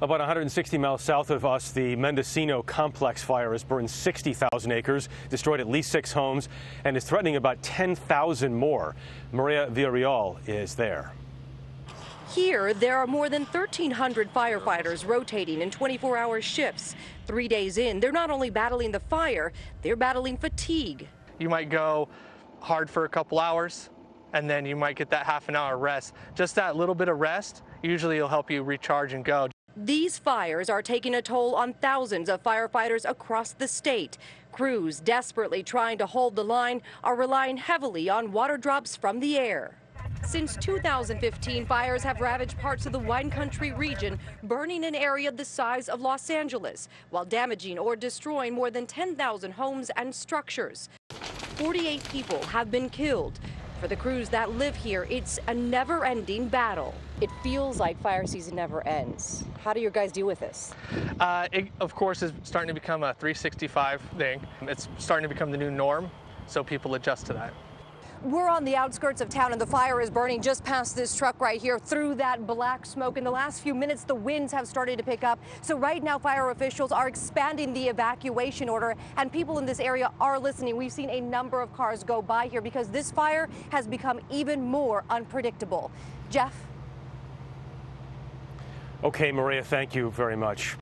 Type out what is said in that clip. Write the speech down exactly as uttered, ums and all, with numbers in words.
About one hundred sixty miles south of us, the Mendocino Complex Fire has burned sixty thousand acres, destroyed at least six homes, and is threatening about ten thousand more. Mireya Villarreal is there. Here, there are more than thirteen hundred firefighters rotating in twenty-four hour shifts. Three days in, they're not only battling the fire, they're battling fatigue. You might go hard for a couple hours, and then you might get that half an hour rest. Just that little bit of rest usually will help you recharge and go. These fires are taking a toll on thousands of firefighters across the state. Crews desperately trying to hold the line are relying heavily on water drops from the air. Since two thousand fifteen, fires have ravaged parts of the Wine Country region, burning an area the size of Los Angeles, while damaging or destroying more than ten thousand homes and structures. forty-eight people have been killed. For the crews that live here, it's a never-ending battle. It feels like fire season never ends. How do your guys deal with this? Uh, it, of course, is starting to become a three sixty-five thing. It's starting to become the new norm, so people adjust to that. We're on the outskirts of town, and the fire is burning just past this truck right here through that black smoke. In the last few minutes, the winds have started to pick up. So right now, fire officials are expanding the evacuation order, and people in this area are listening. We've seen a number of cars go by here because this fire has become even more unpredictable. Jeff? Okay, Mireya, thank you very much.